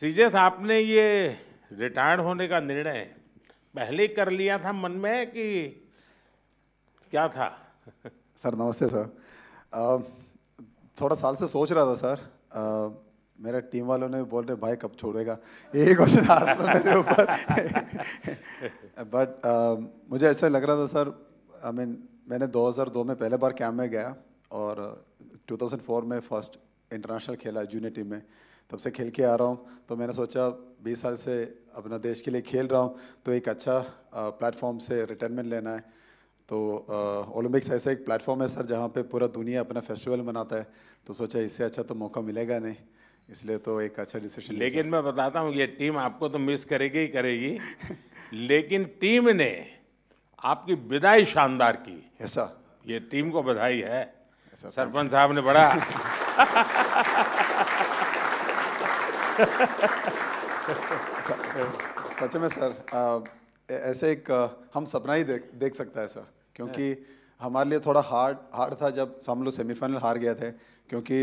श्रीजेश, आपने ये रिटायर्ड होने का निर्णय पहले ही कर लिया था मन में कि क्या था? सर नमस्ते सर। थोड़ा साल से सोच रहा था सर। मेरे टीम वालों ने बोल रहे भाई कब छोड़ेगा, यही क्वेश्चन आ रहा था मेरे ऊपर। बट मुझे ऐसा लग रहा था सर, आई मीन मैंने 2002 में पहले बार कैंप में गया और 2004 में फर्स्ट इंटरनेशनल खेला जूनियर टीम में, तब से खेल के आ रहा हूँ। तो मैंने सोचा 20 साल से अपना देश के लिए खेल रहा हूँ तो एक अच्छा प्लेटफॉर्म से रिटायरमेंट लेना है। तो ओलंपिक्स ऐसा एक प्लेटफॉर्म है सर जहाँ पे पूरा दुनिया अपना फेस्टिवल मनाता है, तो सोचा इससे अच्छा तो मौका मिलेगा नहीं, इसलिए तो एक अच्छा डिसीजन। लेकिन मैं बताता हूँ ये टीम आपको तो मिस करेगी ही करेगी लेकिन टीम ने आपकी विदाई शानदार की। ऐसा ये टीम को बधाई है सरपंच साहब ने बड़ा सच में सर, ऐसे एक हम सपना ही देख सकता है सर, क्योंकि हमारे लिए थोड़ा हार्ड था जब हम लोग सेमीफाइनल हार गए थे, क्योंकि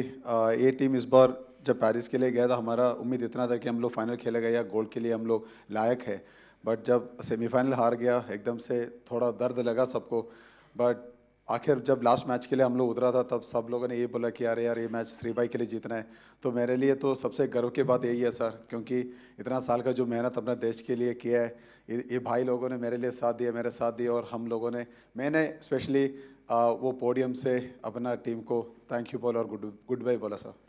ये टीम इस बार जब पेरिस के लिए गया था हमारा उम्मीद इतना था कि हम लोग फाइनल खेलेगा या गोल्ड के लिए हम लोग लायक है। बट जब सेमीफाइनल हार गया एकदम से थोड़ा दर्द लगा सबको। बट आखिर जब लास्ट मैच के लिए हम लोग उतरा था तब सब लोगों ने ये बोला कि यार यार ये मैच श्रीबाई के लिए जीतना है। तो मेरे लिए तो सबसे गर्व की बात यही है सर, क्योंकि इतना साल का जो मेहनत अपना देश के लिए किया है, ये भाई लोगों ने मेरे लिए साथ दिया, मेरे साथ दिया, और हम लोगों ने, मैंने स्पेशली वो पोडियम से अपना टीम को थैंक यू बोला और गुड बाय बोला सर।